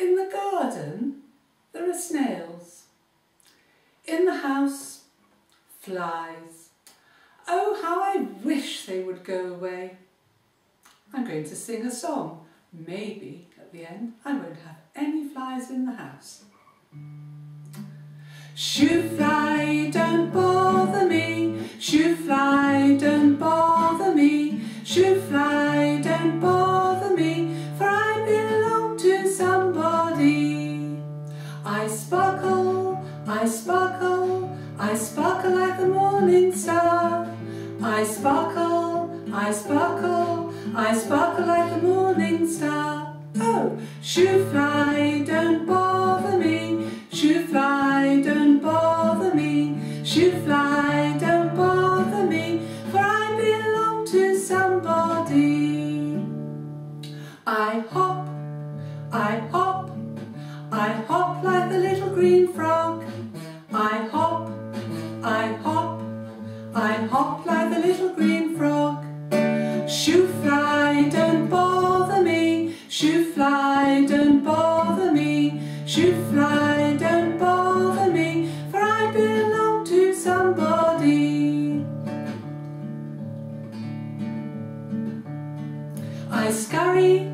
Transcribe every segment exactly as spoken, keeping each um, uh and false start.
In the garden, there are snails. In the house, flies. Oh, how I wish they would go away. I'm going to sing a song. Maybe, at the end, I won't have any flies in the house. Shoo fly, don't bother me. Shoo fly, don't bother me. Shoo fly, don't bother me. For I belong to somebody. I sparkle, I sparkle, I sparkle like the morning star. I sparkle, I sparkle, I sparkle like a morning star. Oh, shoo fly, don't bother me. Shoo fly, don't bother me. Shoo fly, don't bother me. For I belong to somebody. I hop, I hop, I hop like the little green frog. I hop, I hop, I hop like the little green frog. Shoo fly, don't bother me. Shoo fly, don't bother me. Shoo fly, don't bother me. For I belong to somebody. I scurry,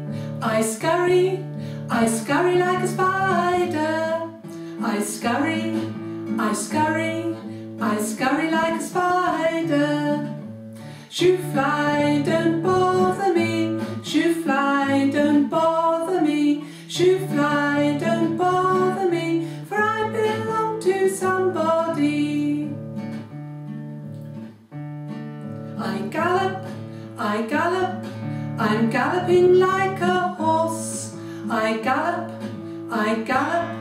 I scurry, I scurry like a spider. I scurry, I scurry, I scurry like a spider. Shoo fly, don't bother me. Shoo fly, don't bother me. Shoo fly, don't bother me. For I belong to somebody. I gallop, I gallop, I'm galloping like a horse. I gallop, I gallop,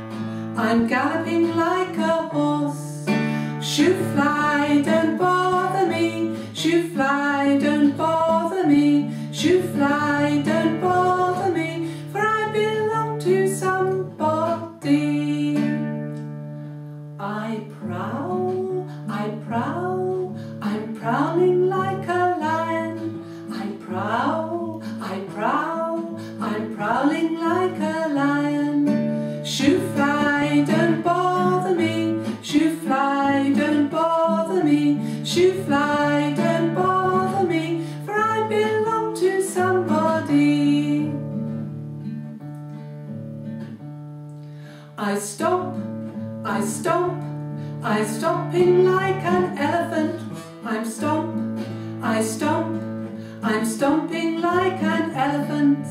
I'm galloping like a horse. Shoo fly, don't bother me. Shoo fly, don't bother me. Shoo fly, don't bother me. For I belong to somebody. I prowl, I prowl, I'm prowling like a lion. I prowl, I prowl, I'm prowling like a lion. Shoo fly, don't bother me. Shoo fly, don't bother me. Shoo fly, don't bother me, for I belong to somebody. I stomp, I stomp, I'm stomping like an elephant. I'm stomp, I stomp, I'm stomping like an elephant.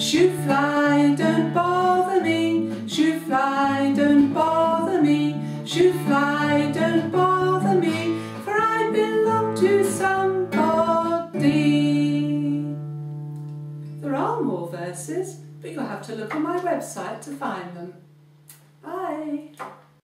Shoo fly, don't bother me. Shoo fly, don't bother me. Shoo fly, don't bother me, for I belong to somebody. There are more verses, but you'll have to look on my website to find them. Bye.